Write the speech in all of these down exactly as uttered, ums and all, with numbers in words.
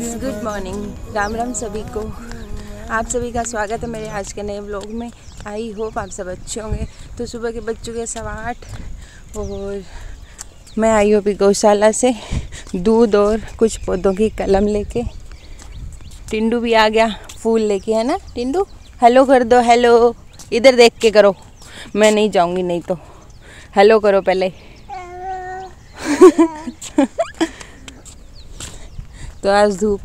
Friends, good morning, Ram Ram सभी को। आप सभी का स्वागत है मेरे आज के नए व्लॉग में। आई होप आप सब अच्छे होंगे। तो सुबह के बज चुके सवा आठ और मैं आई होप गौशाला से दूध और कुछ पौधों की कलम लेके। टिंडू भी आ गया फूल लेके, है ना टिंडू? हेलो कर दो, हेलो इधर देख के करो, मैं नहीं जाऊँगी नहीं तो। हेलो करो पहले। तो आज धूप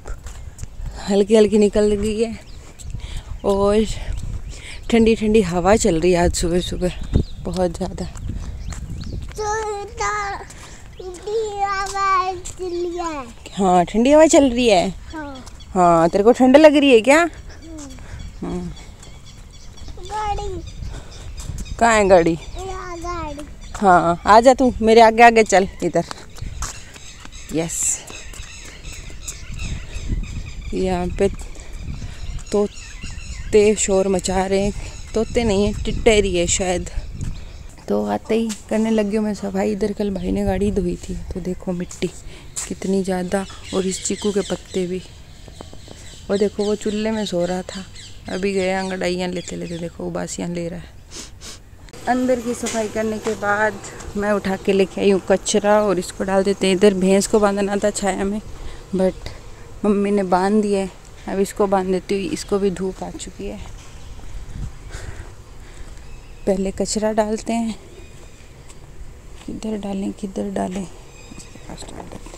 हल्की हल्की निकल गई है और ठंडी ठंडी हवा चल रही है आज सुबह सुबह बहुत ज़्यादा। हाँ, ठंडी हवा चल रही है। हाँ, हाँ तेरे को ठंड लग रही है क्या? हाँ। कहाँ है गाड़ी? हाँ आ जा, तू मेरे आगे आगे चल इधर। यस, यहाँ पे तोते शोर मचा रहे हैं। तोते नहीं है, टिटरी है शायद। तो आते ही करने लगी हूँ मैं सफाई। इधर कल भाई ने गाड़ी धोई थी तो देखो मिट्टी कितनी ज़्यादा, और इस चीकू के पत्ते भी। और देखो वो चूल्हे में सो रहा था, अभी गया अंगड़ाइयाँ लेते लेते, देखो उबासियाँ ले रहा है। अंदर की सफाई करने के बाद मैं उठा के लेके आई हूँ कचरा और इसको डाल देते हैं इधर। भैंस को बांधना था छाया में, बट मम्मी ने बांध दिया है, अब इसको बांध देती हूँ। इसको भी धूप आ चुकी है। पहले कचरा डालते हैं, किधर डालें किधर डालें, इसके पास डाल देते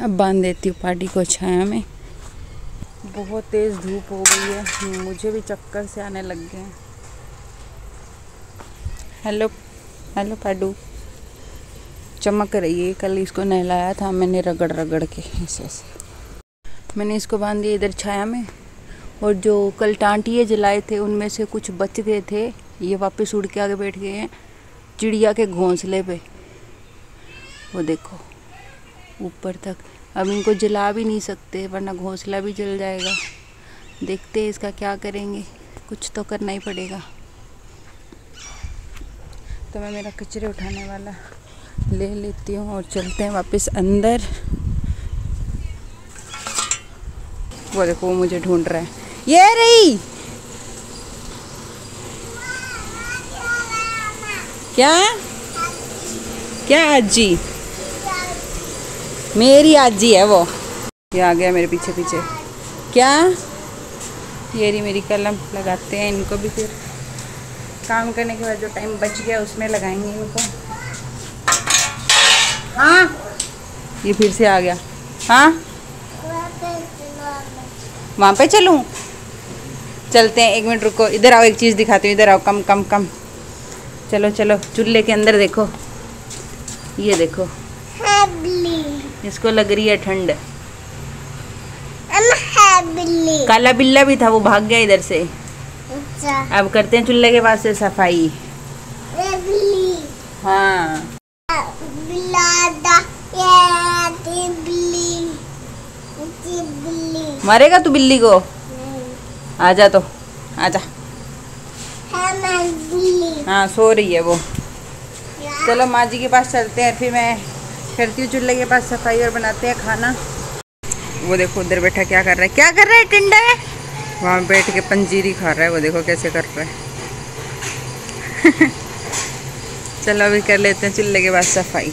हैं। अब बांध देती हूँ पार्टी को छाया में। बहुत तेज़ धूप हो गई है, मुझे भी चक्कर से आने लग गए हैं। हेलो हेलो पाडू चमक रही है। कल इसको नहलाया था मैंने रगड़ रगड़ के, ऐसे ऐसे मैंने इसको बांध दिया इधर छाया में। और जो कल टांटिए जलाए थे उनमें से कुछ बच गए थे, ये वापस उड़ के आगे बैठ गए हैं चिड़िया के घोंसले पे। वो देखो ऊपर तक। अब इनको जला भी नहीं सकते वरना घोंसला भी जल जाएगा। देखते हैं इसका क्या करेंगे, कुछ तो करना ही पड़ेगा। तो मैं मेरा कचरे उठाने वाला ले लेती हूँ और चलते हैं वापस अंदर। वो देखो वो मुझे ढूंढ रहा है। ये रही, क्या क्या आजी, मेरी आजी है वो। ये आ गया मेरे पीछे पीछे। क्या ये रही मेरी कलम। लगाते हैं इनको भी, फिर काम करने के बाद जो टाइम बच गया उसमें लगाएंगे इनको। हाँ ये फिर से आ गया। हाँ वहाँ पे चलूँ, चलते हैं एक मिनट रुको। इधर आओ, एक चीज़ दिखाती हूँ, इधर आओ। कम कम कम, चलो चलो। चूल्हे के अंदर देखो, ये देखो, इसको लग रही है ठंड। काला बिल्ला भी था, वो भाग गया इधर से। अब करते हैं चूल्हे के पास से सफाई। हाँ मारेगा तू बिल्ली को? आजा तो आजा। हाँ सो रही है वो। चलो माँ जी के पास चलते हैं, फिर मैं करती हूँ चूल्हे के पास सफाई और बनाते हैं खाना। वो देखो उधर बैठा क्या कर रहा है, क्या कर रहा है टिंडा? वहाँ बैठ के पंजीरी खा रहा है, वो देखो कैसे कर रहा है। चलो अभी कर लेते हैं चूल्हे के पास सफाई।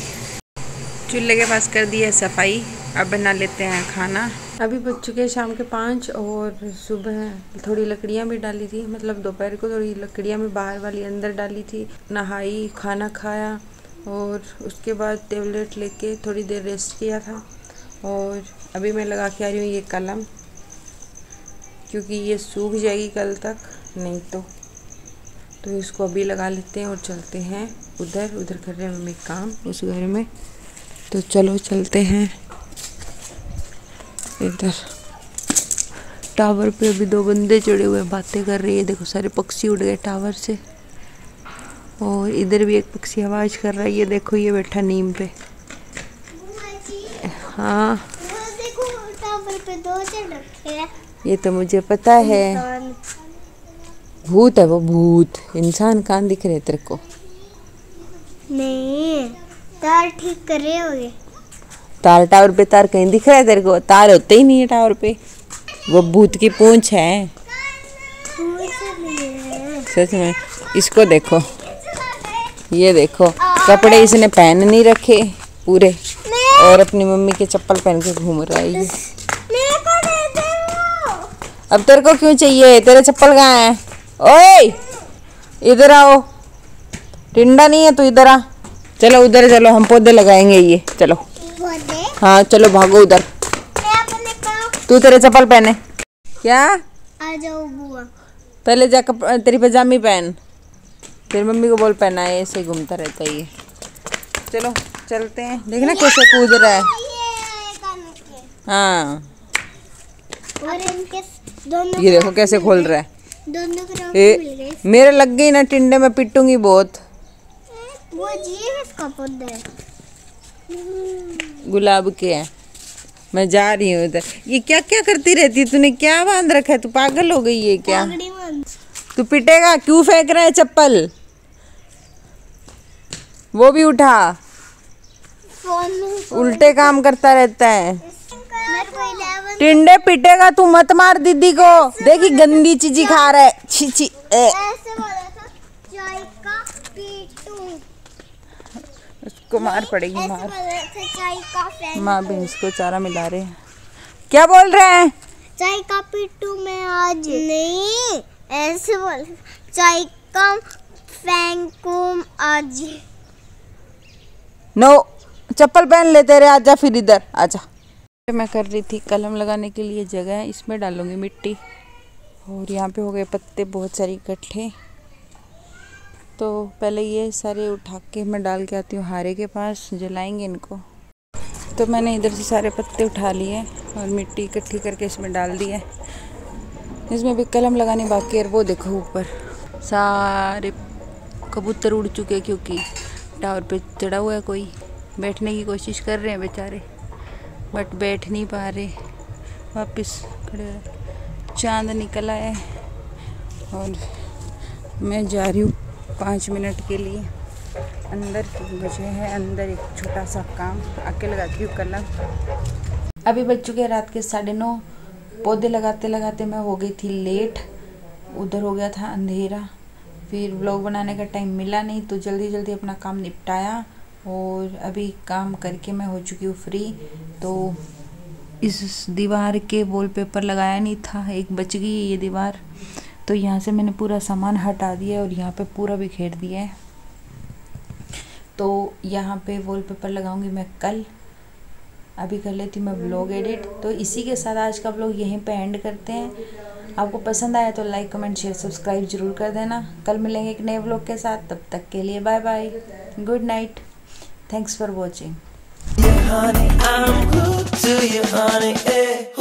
चूल्हे के पास कर दी है सफाई, अब बना लेते हैं खाना। अभी बज चुके हैं शाम के पाँच और सुबह थोड़ी लकड़ियाँ भी डाली थी, मतलब दोपहर को थोड़ी लकड़ियाँ भी बाहर वाली अंदर डाली थी। नहाई, खाना खाया और उसके बाद टेबलेट लेके थोड़ी देर रेस्ट किया था। और अभी मैं लगा के आ रही हूँ ये कलम, क्योंकि ये सूख जाएगी कल तक नहीं तो। तो इसको अभी लगा लेते हैं और चलते हैं उधर। उधर कर रहे हैं मम्मी काम उस घर में, तो चलो चलते हैं इधर। टावर पे अभी दो बंदे चढ़े हुए बातें कर रहे हैं। देखो सारे पक्षी उड़ गए टावर से। और इधर भी एक पक्षी आवाज़ कर रहा है, ये देखो ये बैठा नीम पे। हाँ देखो टावर पे दो चढ़ रखे हैं। ये तो मुझे पता है, भूत है वो, भूत। इंसान कान दिख रहे तेरे को? नहीं, तार ठीक कर रहे होगे। तार टावर पे तार कहीं दिख रहा है तेरे को? तार होते ही नहीं है टावर पे, वो भूत की पूंछ है सच में। इसको देखो, ये देखो कपड़े इसने पहन नहीं रखे पूरे और अपनी मम्मी के चप्पल पहन के घूम रहा है ये। अब तेरे को क्यों चाहिए, तेरे चप्पल कहाँ है? ओए इधर आओ, टिंडा नहीं है तू इधर आ। चलो उधर चलो, हम पौधे लगाएंगे ये। चलो हाँ चलो भागो उधर, तू तेरे चप्पल पहने क्या? आ जाओ बुआ, पहले जा तेरी पजामी पहन, फिर मम्मी को बोल पहना है। ऐसे घूमता रहता है ये। चलो चलते हैं, देखना कैसे कूद रहा है। हाँ ये देखो कैसे खोल रहा है। ए, मेरे लग गई ना टिंडे में, पिटूंगी बहुत। वो इसका पौधे गुलाब के हैं। मैं जा रही हूँ उधर। ये क्या क्या करती रहती है, तूने क्या बांध रखा है? तू पागल हो गई है क्या? तू पिटेगा, क्यों फेंक रहा है चप्पल? वो भी उठा, उल्टे काम करता रहता है। टिंडे पिटेगा तू, मत मार दीदी को, देखी गंदी चीजी खा रहा है। छी छी उसको मार पड़ेगी, मार। माँ भी इसको चारा मिला रहे हैं। क्या बोल रहे हैं? चाय का पिट्टू मैं आज नहीं, ऐसे बोल, चाय का फैंकूम आज। नो चप्पल पहन लेते रहे। आजा फिर इधर आजा। मैं कर रही थी कलम लगाने के लिए जगह है, इसमें डालूंगी मिट्टी। और यहाँ पे हो गए पत्ते बहुत सारे इकट्ठे, तो पहले ये सारे उठा के मैं डाल के आती हूँ हारे के पास, जलाएंगे इनको। तो मैंने इधर से सारे पत्ते उठा लिए और मिट्टी इकट्ठी करके इसमें डाल दी है। इसमें भी कलम लगानी बाकी है। वो देखो ऊपर सारे कबूतर उड़ चुके क्योंकि टावर पे चढ़ा हुआ है कोई। बैठने की कोशिश कर रहे हैं बेचारे बट बैठ नहीं पा रहे, वापस खड़े। चांद निकला है और मैं जा रही हूँ पाँच मिनट के लिए अंदर। मुझे है अंदर एक छोटा सा काम, आके लगाती हूँ कलम। अभी बज चुके हैं रात के साढ़े नौ। पौधे लगाते लगाते मैं हो गई थी लेट, उधर हो गया था अंधेरा, फिर व्लॉग बनाने का टाइम मिला नहीं, तो जल्दी जल्दी अपना काम निपटाया। और अभी काम करके मैं हो चुकी हूँ फ्री। तो इस दीवार के वॉलपेपर लगाया नहीं था, एक बच गई है ये दीवार, तो यहाँ से मैंने पूरा सामान हटा दिया और यहाँ पे पूरा बिखेर दिया है। तो यहाँ पे वॉलपेपर लगाऊंगी मैं कल। अभी कर लेती मैं ब्लॉग एडिट। तो इसी के साथ आज का ब्लॉग यहीं पे एंड करते हैं। आपको पसंद आया तो लाइक कमेंट शेयर सब्सक्राइब जरूर कर देना। कल मिलेंगे एक नए ब्लॉग के साथ, तब तक के लिए bye bye, good night. Thanks for watching. Yeah, honey, I'm good to you, honey, yeah.